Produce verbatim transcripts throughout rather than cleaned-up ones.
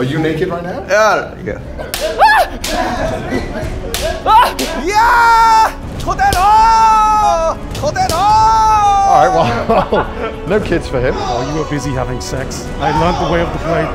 Are you naked right now? Uh, yeah. Ah! Yeah! Alright, well, no kids for him. While you were busy having sex, I learned the way of the blade.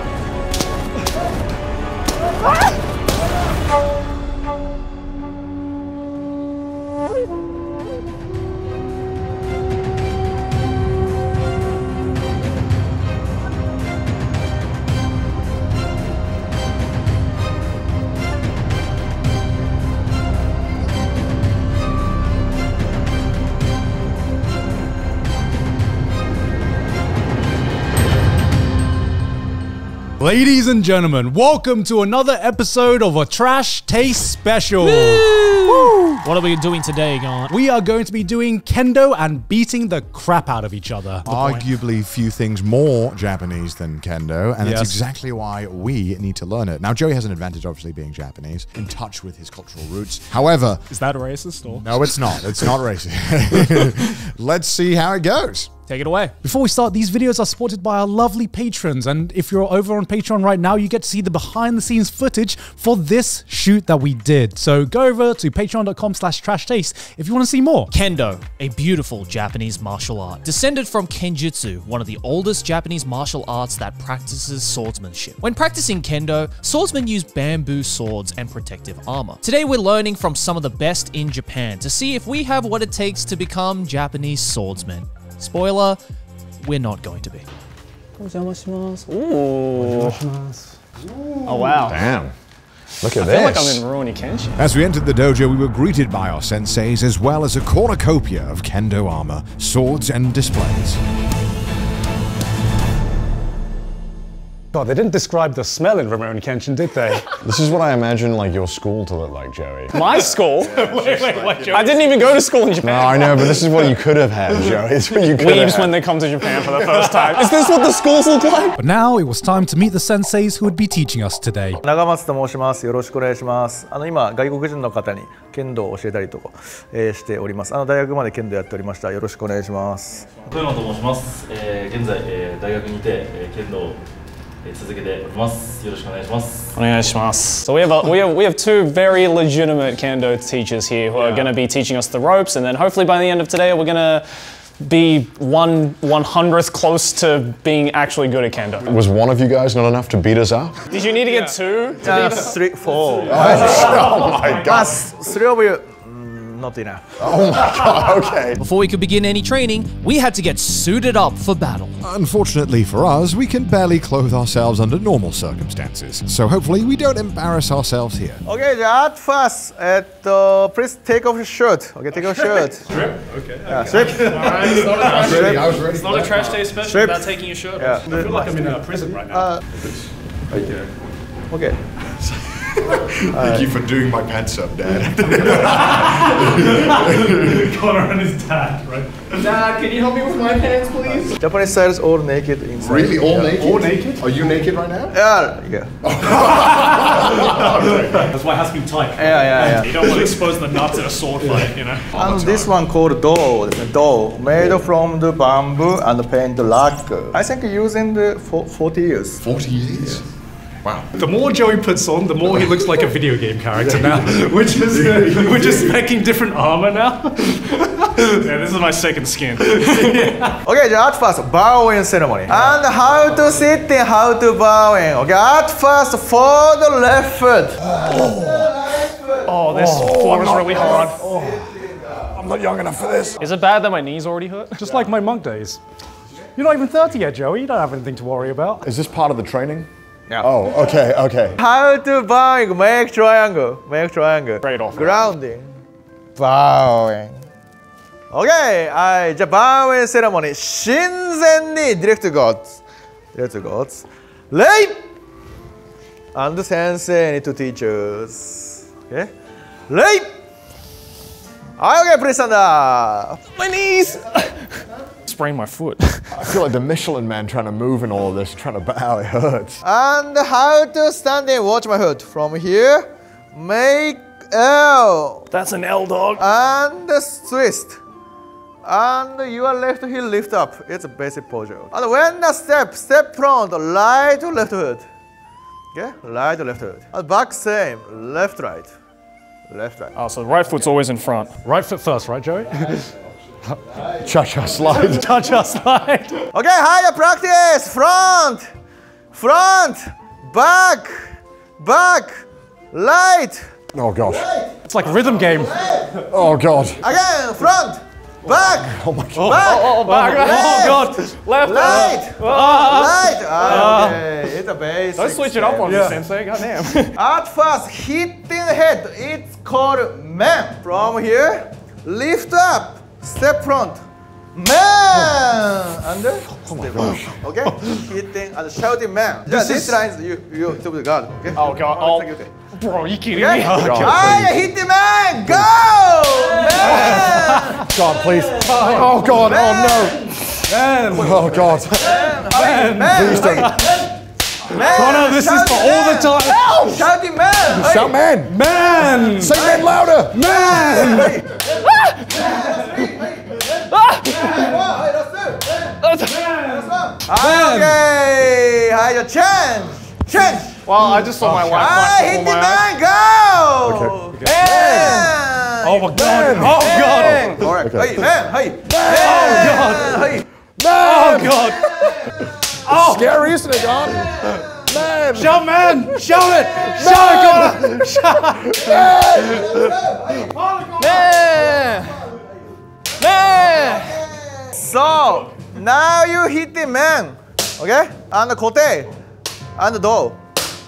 Ladies and gentlemen, welcome to another episode of a Trash Taste Special. Woo! Woo! What are we doing today, Garnt? We are going to be doing Kendo and beating the crap out of each other. Arguably few things more Japanese than Kendo, and yes. That's exactly why we need to learn it. Now, Joey has an advantage, obviously, being Japanese, in touch with his cultural roots. However... Is that racist? Or? No, it's not. It's not racist. Let's see how it goes. Take it away. Before we start, these videos are supported by our lovely patrons. And if you're over on Patreon right now, you get to see the behind the scenes footage for this shoot that we did. So go over to patreon.com slash trash taste if you want to see more. Kendo, a beautiful Japanese martial art. Descended from Kenjutsu, one of the oldest Japanese martial arts that practices swordsmanship. When practicing Kendo, swordsmen use bamboo swords and protective armor. Today, we're learning from some of the best in Japan to see if we have what it takes to become Japanese swordsmen. Spoiler, we're not going to be. Oh, wow. Damn. Look at I this. I feel like I'm in Rurouni Kenshin. As we entered the dojo, we were greeted by our senseis, as well as a cornucopia of Kendo armor, swords, and displays. God, they didn't describe the smell in Rurouni Kenshin, did they? This is what I imagine, like, your school to look like, Joey. My school? Yeah, wait, wait, wait, Joey. I didn't even go to school in Japan. No, I know, but this is what you could have had, Joey. It's what you could Weaves have had. When they come to Japan for the first time. Is this what the schools look like? But now it was time to meet the senseis who would be teaching us today. Nagamatsu to moshimasu. Yoroshiku onegaishimasu. Ano, ima, gaikokujin no kata ni kendo o oshietari toko shite orimasu. Ano, daigaku made kendo yatte orimashita. Yoroshiku onegaishimasu. Toyono to moshimasu. Genzai, daigaku nite kendo So we have, a, we, have, we have two very legitimate Kendo teachers here who yeah. are going to be teaching us the ropes, and then hopefully by the end of today we're going to be one one hundredth close to being actually good at Kendo. Was one of you guys not enough to beat us up? Did you need to get yeah. two? Uh, three, four. Oh, oh my God. Three of you. Not enough. Oh my God, okay. Before we could begin any training, we had to get suited up for battle. Unfortunately for us, we can barely clothe ourselves under normal circumstances. So hopefully we don't embarrass ourselves here. Okay, at first, at, uh, please take off your shirt. Okay, take off your shirt. Strip? Okay. Yeah, strip. All right, it's not a trash day. It's not a trash day special strip. About taking your shirt off. Yeah. I feel like I'm in a prison right now. Uh, okay. Okay. Thank uh, you for doing my pants up, Dad. Connor and his dad, right? Dad, can you help me with my pants, please? Japanese side is all naked inside. Really? All yeah. naked? All naked? Are you naked right now? Yeah. yeah. That's why it has to be tight. Yeah, yeah, yeah. You don't want to expose the nuts in a sword yeah. fight, you know? And this one called dough. Dough made yeah. from the bamboo and the paint lacquer. I think using the forty years. forty years? Yeah. Wow. The more Joey puts on, the more he looks like a video game character now. We're just, uh, we're just making different armor now. Yeah, this is my second skin. Yeah. Okay, at first, bowing ceremony. And how to sit and how to bowing. Okay, at first, for the left foot. Oh, oh this oh, was really hard. Oh. I'm not young enough for this. Is it bad that my knees already hurt? Just yeah. like my monk days. You're not even thirty yet, Joey. You don't have anything to worry about. Is this part of the training? Yeah. Oh, okay, okay. How to bowing? Make triangle. Make triangle. Straight off. Grounding. Bowing. Okay, I the bowing ceremony. Shinzen ni direct to gods. Direct to gods. Lei! And the sensei need to teach us. Okay? Lei! Okay, please stand up. My knees! Sprain my foot. I feel like the Michelin man trying to move in all of this, trying to bow, it hurts. And how to stand in, watch my hood. From here, make L. That's an L, dog. And twist. And your left heel lift up. It's a basic posture. And when the step, step front, right to left hood. Yeah, right or left or right? Back same, left, right. Left, right. Oh, so the right foot's always in front. Right foot first, right, Joey? Cha-cha slide. Cha-cha slide. Okay, higher practice. Front, front, back, back, light. Oh, gosh. Light. It's like a rhythm game. Light. Oh, God. Again, front, back, oh, my God. Back, oh, oh, oh, back. Left. Oh, God. Left. Light. Oh. Light. Oh, okay, it's a basic. Don't switch it up on yeah. me, Sensei. Goddamn. At first, hitting head. It's called man. From here, lift up. Step front, man! Under, oh my gosh. Okay? Hitting and shouting man. Yeah, this, this is... line is you, you to the guard, okay? Oh God, oh. Okay. Bro, you kidding okay? me? Oh, God, I hit the man, go! Man! God, please. Oh God, man. Oh no. Man! Oh God. Man! Man! Man! Man. Man. Connor, this shout is for man. All the time. Ow. Shouting man! Shout man! Man! Say man louder! Man! Okay, I change, change. Well, I just saw my wife. I hit the man, go! Okay. Oh my God! Oh God! All right. Hey, man! Hey! Oh God! Oh God! Oh, scary, isn't it, God? Man. Shout man! Shout it! Shout it! Shout! Man! Man! Man! So now you hit the man, okay? And the kote, and the do.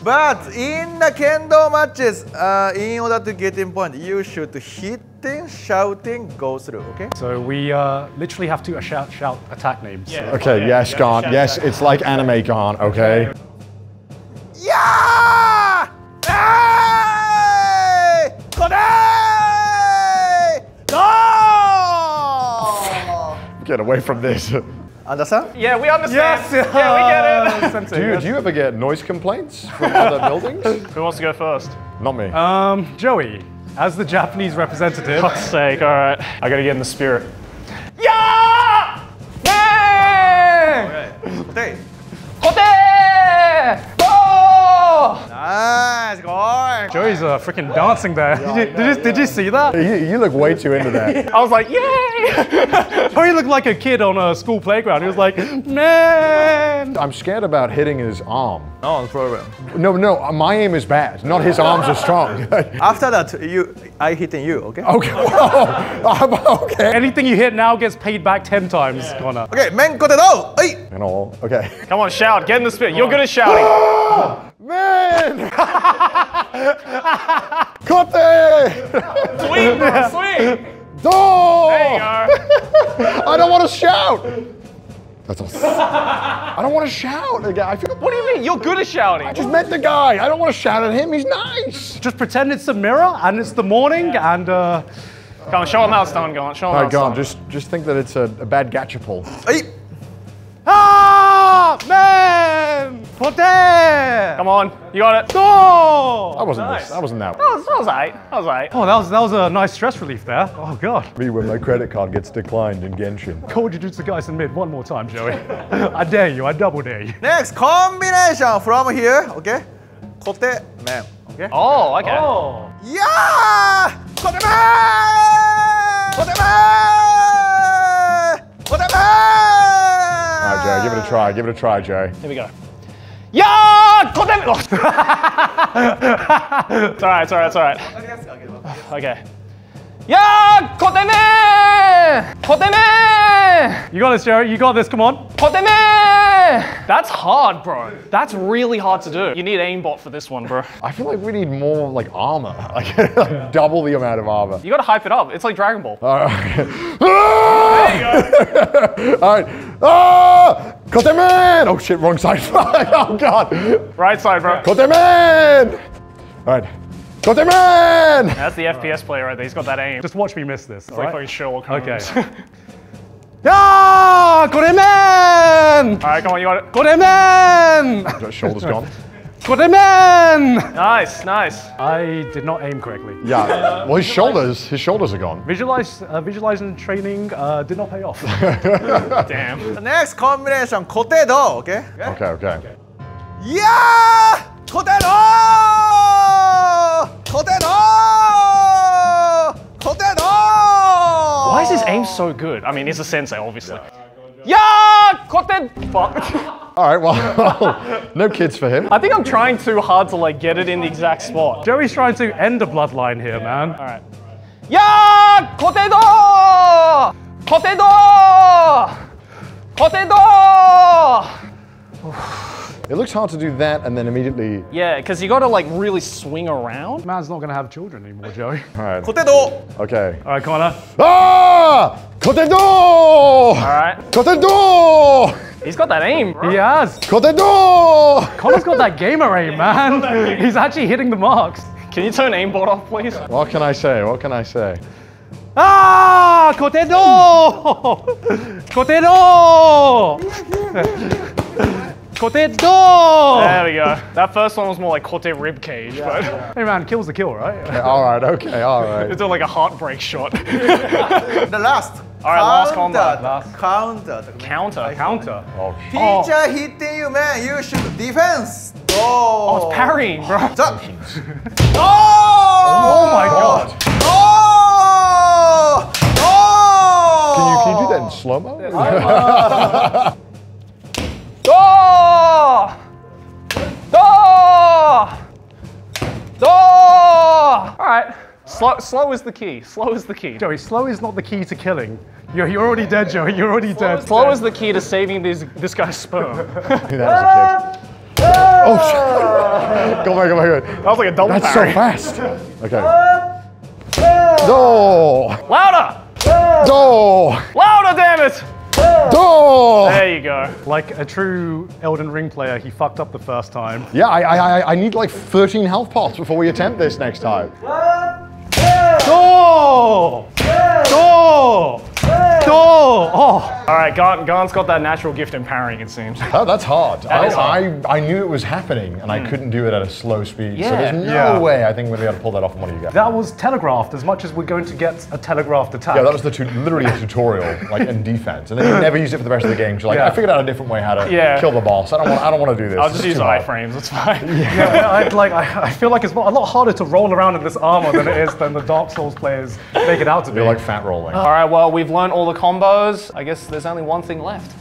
But in the kendo matches, uh, in order to get in point, you should hitting, shouting, go through, okay? So we uh, literally have to shout, shout attack names. Yeah. Okay. Yeah, yes, Garnt. Yes, it's like anime Garnt. Okay. Yeah! Hey! Today! No! Get away from this. Understand? Yeah, we understand. Yes. Yeah, we get it. Dude, do you ever get noise complaints from other buildings? Who wants to go first? Not me. Um, Joey, as the Japanese representative. For God's sake, all right. I gotta get in the spirit. Yeah! Hey! All right. Today. Today! Nice, go! Joey's uh, freaking dancing there. Yeah, did, you, know, did, you, yeah. did you see that? You, you look way too into that. I was like, yay! Joey looked like a kid on a school playground. He was like, man! I'm scared about hitting his arm. Oh, the program. No, no, my aim is bad. Not his arms are strong. After that, you, I hitting you, okay? Okay, whoa! Okay. Anything you hit now gets paid back ten times, yeah. Connor. Okay, men, got it all! And all, okay. Come on, shout, get in the spirit. You're good at shouting. Man! Kote! Swing, bro, swing! Do! There you are. I don't want to shout! That's all. I don't want to shout. I feel what do you mean? You're good at shouting. I just met the guy. I don't want to shout at him. He's nice. Just pretend it's a mirror and it's the morning yeah. and... Uh... Come on, show him how it's done, go on. Show him how it's done. Just, just think that it's a, a bad gachapon. Hey! Ah! Man! Pote! Come on, you got it. Go! I wasn't nice. I wasn't that. That was, that was alright. That was alright. Oh, that was that was a nice stress relief there. Oh God. Me when my credit card gets declined in Genshin. Call you do to the guys in mid one more time, Joey. I dare you. I double dare you. Next combination from here. Okay. Kote man. Okay. Oh, okay. Oh. Yeah! Kote man! Kote man! Kote man! All right, Joe, give it a try. Give it a try, Joe. Here we go. Yeah! God damn it! Oh. It's all right, it's all right, it's all right. Okay. Yeah! God damn it! God damn it! You got this, Joe. You got this. Come on. God damn it! That's hard, bro. That's really hard to do. You need aimbot for this one, bro. I feel like we need more like armor. Like, yeah. Double the amount of armor. You got to hype it up. It's like Dragon Ball. All right. There you go. All right. Oh! Kote man! Oh shit, wrong side. Oh God. Right side, bro. Kote man! All right. Kote man! That's the F P S player right there. He's got that aim. Just watch me miss this. It's like fucking Sherlock Holmes. Okay. Yeah! Kote man! All right, come on, you got it. Kote man! Shoulder's gone. Kote man! Nice, nice. I did not aim correctly. Yeah. Well, his shoulders, his shoulders are gone. Visualize, uh, visualizing training uh, did not pay off. Damn. The next combination, kote do, okay? Okay, okay. Okay. Yeah! Kodero! Kodero! Kodero! Why is his aim so good? I mean, he's a sensei, obviously. Yeah! Koten! Fuck. Alright, well, no kids for him. I think I'm trying too hard to like get it in the exact spot. Joey's trying to end the bloodline here, man. Alright. Yeah! Kotedo! Kotedo! Kotedo! It looks hard to do that and then immediately... Yeah, because you gotta like really swing around. Man's not gonna have children anymore, Joey. Alright. Kotedo! Okay. Alright, Connor. Ah! Kotedo! Alright. Kotedo! He's got that aim, bro. He has. Kotedo! Connor's got that gamer aim, man. He's, aim. He's actually hitting the marks. Can you turn aimbot off, please? What can I say? What can I say? Ah! Kotedo! Kotedo! Kotedo! There we go. That first one was more like Kote rib cage, yeah, but... Yeah. Hey man, kill's the kill, right? Okay, all right, okay, all right. It's like a heartbreak shot. The last. All right, last combat. Last. Counter. Counter. Counter. Oh. Teacher hitting you, man. You should defense. Oh. Oh, it's parrying, bro. Oh, oh my God. Oh. Oh. Can you can you do that in slow mo? Oh. Oh. Oh. All right. Slow, slow is the key. Slow is the key. Joey, slow is not the key to killing. You're, you're already dead, Joey. You're already slow dead. Is slow dead. Is the key to saving these, this guy's sperm. That was a kid. Oh, shit. Go back, go back, go back. That was like a double That's parry. That's so fast. Okay. Do. Louder. Do. Louder, damn it. Do. There you go. Like a true Elden Ring player, he fucked up the first time. Yeah, I, I, I need like thirteen health pots before we attempt this next time. Go! Go! Go! Oh! All right, Garnt, Garnt's got that natural gift in parrying, it seems. Oh, that's hard. That I, is hard. I, I knew it was happening, and mm. I couldn't do it at a slow speed, yeah. So there's no yeah. way I think we'll be able to pull that off from one of you guys. That was telegraphed, as much as we're going to get a telegraphed attack. Yeah, that was the tu literally a tutorial, like, in defense, and then you never use it for the rest of the game. So like, yeah. I figured out a different way how to yeah. kill the boss. I don't want, I don't want to do this. I'll just use iframes, it's fine. Yeah, yeah I, like, I, I feel like it's a lot harder to roll around in this armor than it is than the Dark Souls players make it out to be. You're like fat rolling. All right, well, we've learned all the combos. I guess there's only one thing left.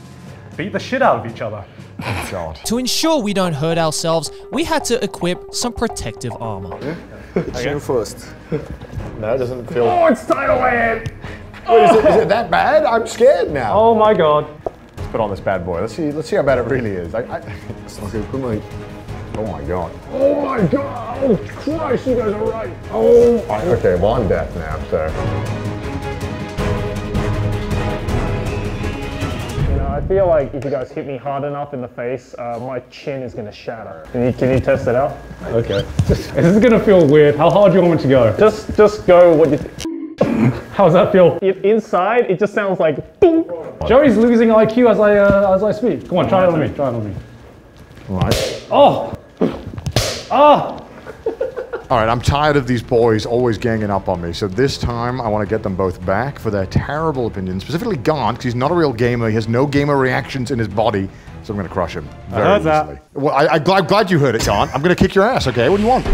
Beat the shit out of each other. Oh, God. To ensure we don't hurt ourselves, we had to equip some protective armor. Shin first. No, it doesn't feel... Oh, it's Thailand! Wait, is it, is it that bad? I'm scared now. Oh my God. Let's put on this bad boy. Let's see, let's see how bad it really is. I, I... Okay, put my... Oh my God. Oh my God! Oh Christ, you guys are right! Oh... Okay, well I'm death now, so... I feel like if you guys hit me hard enough in the face, uh, my chin is gonna shatter. Can you, can you test it out? Okay. Just, this is gonna feel weird. How hard do you want me to go? Just just go what you think. How does that feel? It, inside, it just sounds like boom. Joey's losing I Q as I uh, as I speak. Come on, try it on me. Try it on me. All right. Oh. Oh. All right, I'm tired of these boys always ganging up on me, so this time I want to get them both back for their terrible opinions, specifically Garnt, because he's not a real gamer, he has no gamer reactions in his body, so I'm going to crush him very I heard easily. That. Well, I, I, I'm glad you heard it, Garnt. I'm going to kick your ass, okay? What do you want?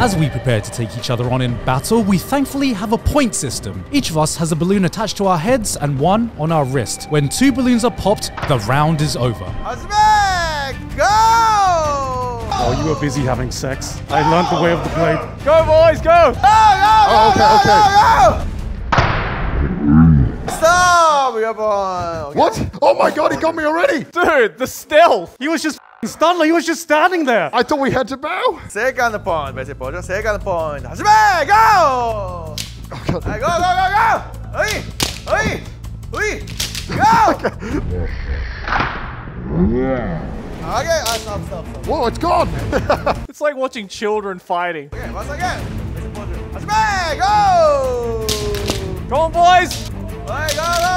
As we prepare to take each other on in battle, we thankfully have a point system. Each of us has a balloon attached to our heads and one on our wrist. When two balloons are popped, the round is over. Azmek, go! Oh, you were busy having sex. I learned the way of the blade. Go, boys, go! Go, go, go, oh, okay, go, okay. go, go! Stop, your boy! Okay. What? Oh my God, he got me already! Dude, the stealth! He was just Stanley, he was just standing there. I thought we had to bow. Second point, Messi Pojo, second point. Hajime, go! Oh, God. Right, go, go, go, go! Oi! Oi! Oi! Go! Okay. Yeah. Okay, uh, stop, stop, stop. Whoa, it's gone! It's like watching children fighting. Okay, once again. Messi Pojo. Hajime, go! Go on, boys! Oi, go, go,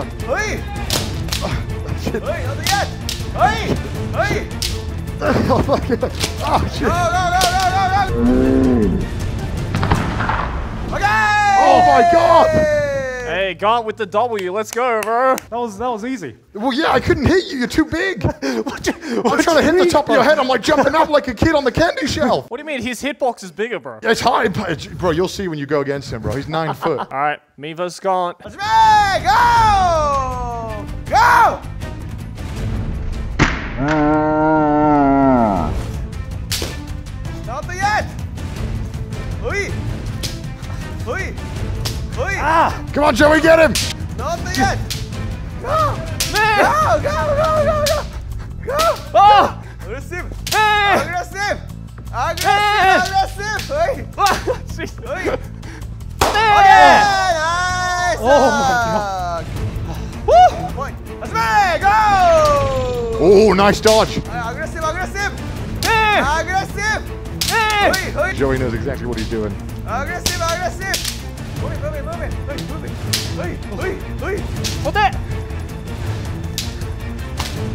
go, go, go, go, go, go! Oi! Oi! Shit. Wait, nothing yet! Hey! Hey! Oh my god! Oh shit! Go, go, go, go, go, go! Okay! Oh my god! Hey, Garnt with the W, let's go, bro! That was, that was easy. Well, yeah, I couldn't hit you, you're too big! what do, what I'm trying to hit the top of your head, I'm like jumping up like a kid on the candy shelf! What do you mean, his hitbox is bigger, bro? It's high, bro, you'll see when you go against him, bro, he's nine foot. Alright, me versus Garnt. Let's go! Go! Ah. Nothing yet! Oi! Oi! Oi! Ah! Come on, Joey, get him! Nothing yet! Go! Man. Go! Go! Go! Go! Go! Go! Oh! Aggressive! Hey. Aggressive! Aggressive! Hey. Aggressive! Oi! Oi! Okay! Nice! Oh my god! Woo! Point. Let's go! Oh, nice dodge! Uh, aggressive, aggressive! Yeah. Aggressive! Yeah. Oi, oi. Joey knows exactly what he's doing. Aggressive, aggressive! Move it, move it, move it, move it, move it! Oi, oi, oi! Hold that!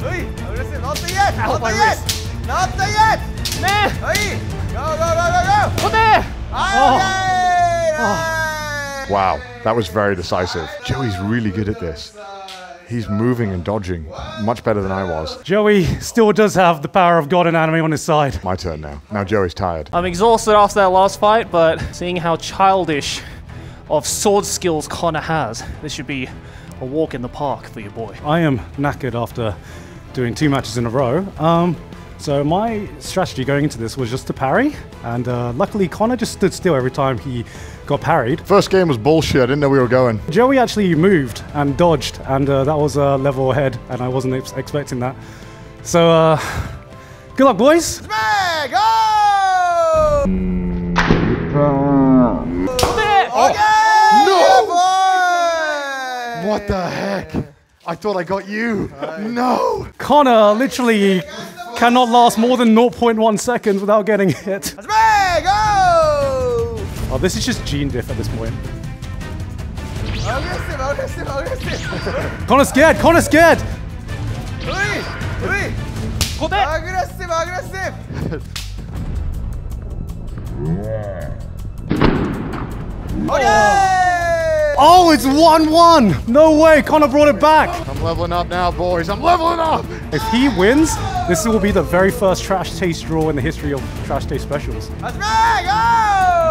Oi, aggressive, not there yet! Not there yet! Not there yet! Nah. Oi! Go, go, go, go, go! Hold there! Okay. Oh. Oh. Wow, that was very decisive. Joey's really good at this. He's moving and dodging much better than I was. Joey still does have the power of God and anime on his side. My turn now. Now Joey's tired. I'm exhausted after that last fight, but seeing how childish of sword skills Connor has, this should be a walk in the park for your boy. I am knackered after doing two matches in a row. Um, so my strategy going into this was just to parry, and uh, luckily Connor just stood still every time he got parried. First game was bullshit, I didn't know we were going. Joey actually moved and dodged, and uh, that was a uh, level ahead, and I wasn't ex expecting that. So, uh, good luck, boys! Smack! Oh! Oh. Yeah, no! Boy! What the heck? I thought I got you. Right. No! Connor literally cannot last more than zero point one seconds without getting hit. Smack! Oh! Oh, this is just gene diff at this point. Aggressive, aggressive, aggressive. Connor's scared, Connor's scared. Oi, oi. Hold that. Aggressive, aggressive. Oh, yeah. Oh, it's one one. No way, Connor brought it back. I'm leveling up now, boys. I'm leveling up. If he wins, this will be the very first Trash Taste draw in the history of Trash Taste specials. That's right. Oh.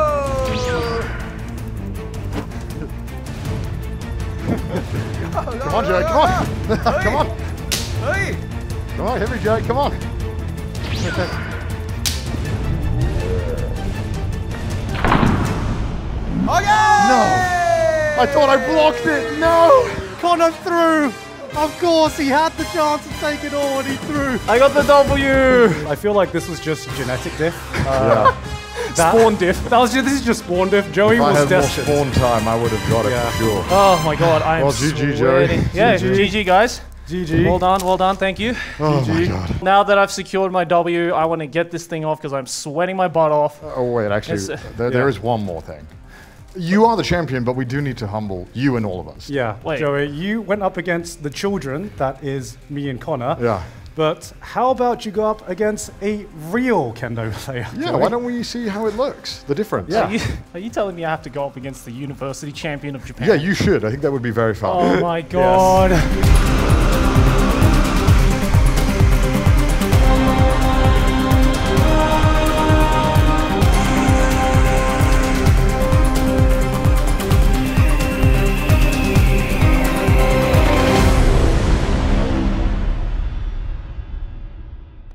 Come on, Joey, come on! Come on! Come on, here we go, come on! No! I thought I blocked it! No! Connor threw! Of course, he had the chance to take it all and he threw! I got the W! I feel like this was just genetic diff. Uh, yeah. That? Spawn diff. That was just, this is just spawn diff. Joey if was destined. If I had more spawn time, I would have got it yeah. for sure. Oh my god, I am well, G G, Joey. Yeah, G G. G G, guys. G G. Well done, well done, thank you. Oh G G. My god. Now that I've secured my W, I want to get this thing off because I'm sweating my butt off. Oh wait, actually, uh, there, yeah. there is one more thing. You are the champion, but we do need to humble you and all of us. Yeah, wait. Joey, you went up against the children, that is me and Connor. Yeah. But how about you go up against a real Kendo player? Yeah, Joey? Why don't we see how it looks, the difference? Yeah. Are you, are you telling me I have to go up against the university champion of Japan? Yeah, you should. I think that would be very fun. Oh my god. Yes.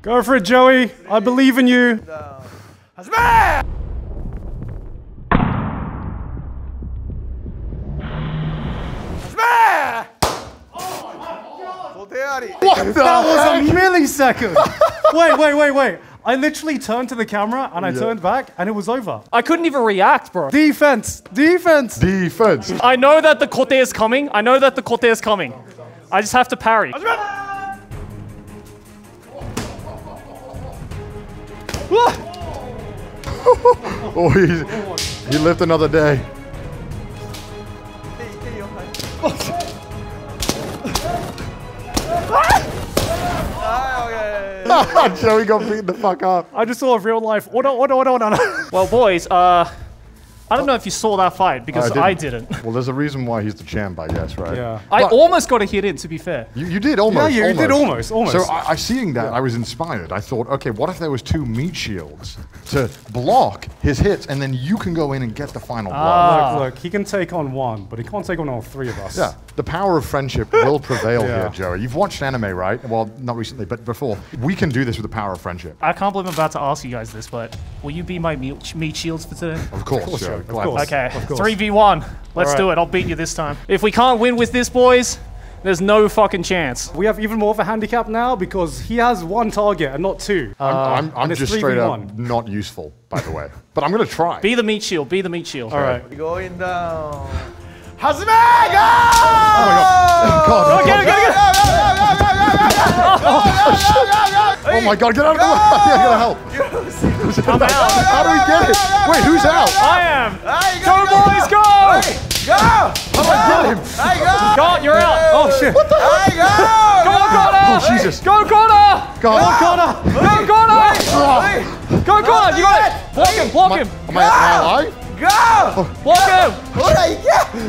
Go for it, Joey. I believe in you. No. What? That was a millisecond. Wait, wait, wait, wait. I literally turned to the camera and I yeah. turned back and it was over. I couldn't even react, bro. Defense, defense, defense. I know that the Kote is coming. I know that the Kote is coming. I just have to parry. Oh, he's, he lived another day. Oh. Joey got beaten the fuck up. I just saw a real life. Order, order, order, order. Well, boys, uh, I don't know if you saw that fight, because I didn't. I didn't. Well, there's a reason why he's the champ, I guess, right? Yeah. I but almost got a hit in, to be fair. You, you did almost. Yeah, you almost. did almost, almost. So I, I seeing that, yeah. I was inspired. I thought, okay, what if there was two meat shields to block his hits, and then you can go in and get the final block? Ah. Look, look, he can take on one, but he can't take on all three of us. Yeah, the power of friendship will prevail yeah. here, Joey. You've watched anime, right? Well, not recently, but before. We can do this with the power of friendship. I can't believe I'm about to ask you guys this, but will you be my meat shields for today? Of course, of course Joey. Of course. Okay, three v one. Let's right. do it. I'll beat you this time. If we can't win with this, boys, there's no fucking chance. We have even more of a handicap now because he has one target and not two. Uh, I'm, I'm, I'm just straight up not useful, by the way. But I'm going to try. Be the meat shield. Be the meat shield. All right. We're going down. Hazume, go! Oh, my God. God, God, God, God. Oh, my God. Get out of the way. I got to help. I'm out. How do we get it? Wait, who's out? I am. Go, boys, go! Go! How do I get him? Garnt, you're out. Oh, shit. What the hell? Go, Connor! Oh, Jesus. Go, Connor! Go, Connor! Go, Connor! Go, Connor! You got it! Block him, block him! Am I alive? Go! Block him!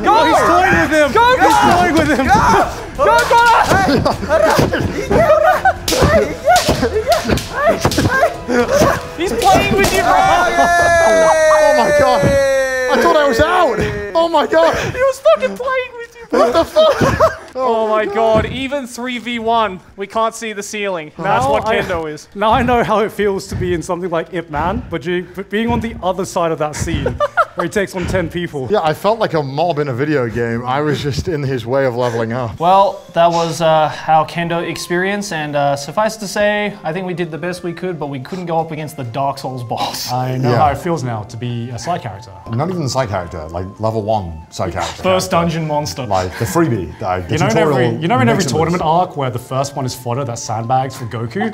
Go! He's toying with him! Go, Connor! He's toying with him! Go, Connor! He's playing with you, bro! Oh my God! I thought I was out! Oh my God! He was fucking playing with you, bro! What the fuck? Oh, oh my God. God, even three v one, we can't see the ceiling. That's now what Kendo I, is. Now I know how it feels to be in something like Ip Man, but you, being on the other side of that scene. Where he takes on ten people. Yeah, I felt like a mob in a video game. I was just in his way of leveling up. Well, that was uh, our Kendo experience, and uh, suffice to say, I think we did the best we could, but we couldn't go up against the Dark Souls boss. I know yeah. how it feels now to be a side character. Not even a side character, like level one side character. First dungeon monster. Like the freebie. The, the you know, in every, you know in every tournament arc where the first one is fodder, that's sandbags for Goku?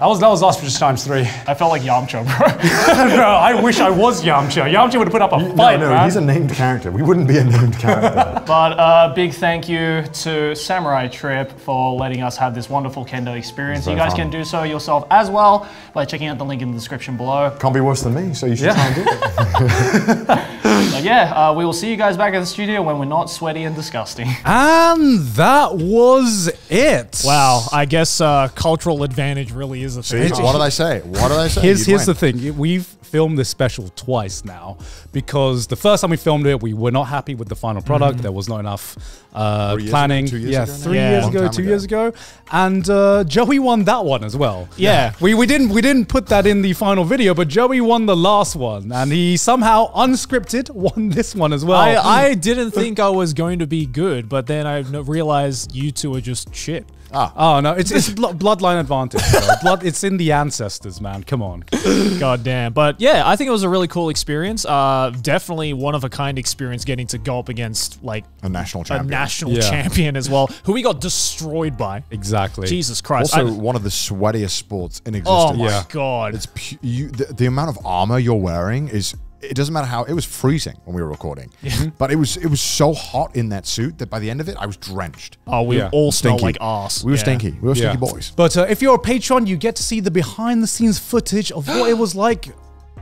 That was, that was Ostrich Times three. I felt like Yamcha, bro. Bro, I wish I was Yamcha. Yamcha would have put up a you, fight, no, no, man. He's a named character. We wouldn't be a named character. But a uh, big thank you to Samurai Trip for letting us have this wonderful Kendo experience. You guys fun. can do so yourself as well by checking out the link in the description below. Can't be worse than me, so you should yeah. try and do it. But yeah, uh, we will see you guys back at the studio when we're not sweaty and disgusting. And that was it. Wow, I guess uh, cultural advantage really is the thing. See, what did I say? What did I say? Here's, here's the thing. We've filmed this special twice now because the first time we filmed it, we were not happy with the final product. Mm-hmm. There was not enough uh, planning. Ago, two years yeah, ago three yeah. years ago, two ago. years ago, and uh, Joey won that one as well. Yeah, yeah. we we didn't we didn't put that in the final video, but Joey won the last one, and he somehow unscripted won this one as well. I, I didn't think I was going to be good, but then I realized you two are just shit. Ah. Oh no, it's it's bl bloodline advantage. Blood, it's in the ancestors, man. Come on, God damn. But yeah, I think it was a really cool experience. Uh, definitely one of a kind experience getting to go up against like a national champion, a national yeah. champion as well, who we got destroyed by. Exactly. Jesus Christ. Also, I, one of the sweatiest sports in existence. Oh my yeah. God. It's pu you, the, the amount of armor you're wearing is. It doesn't matter how, it was freezing when we were recording, yeah. but it was it was so hot in that suit that by the end of it, I was drenched. Oh, we yeah. all smelled like arse. We were yeah. stinky. We were yeah. stinky boys. But uh, if you're a patron, you get to see the behind the scenes footage of what it was like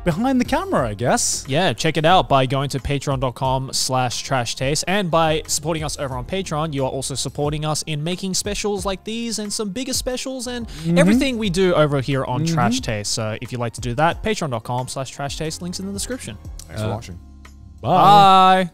behind the camera, I guess. Yeah, check it out by going to patreon dot com slash trash taste, and by supporting us over on Patreon, you are also supporting us in making specials like these and some bigger specials and mm-hmm. everything we do over here on mm-hmm. Trash Taste. So if you'd like to do that, patreon dot com slash trash taste, links in the description. Thanks uh, for watching. Bye. Bye.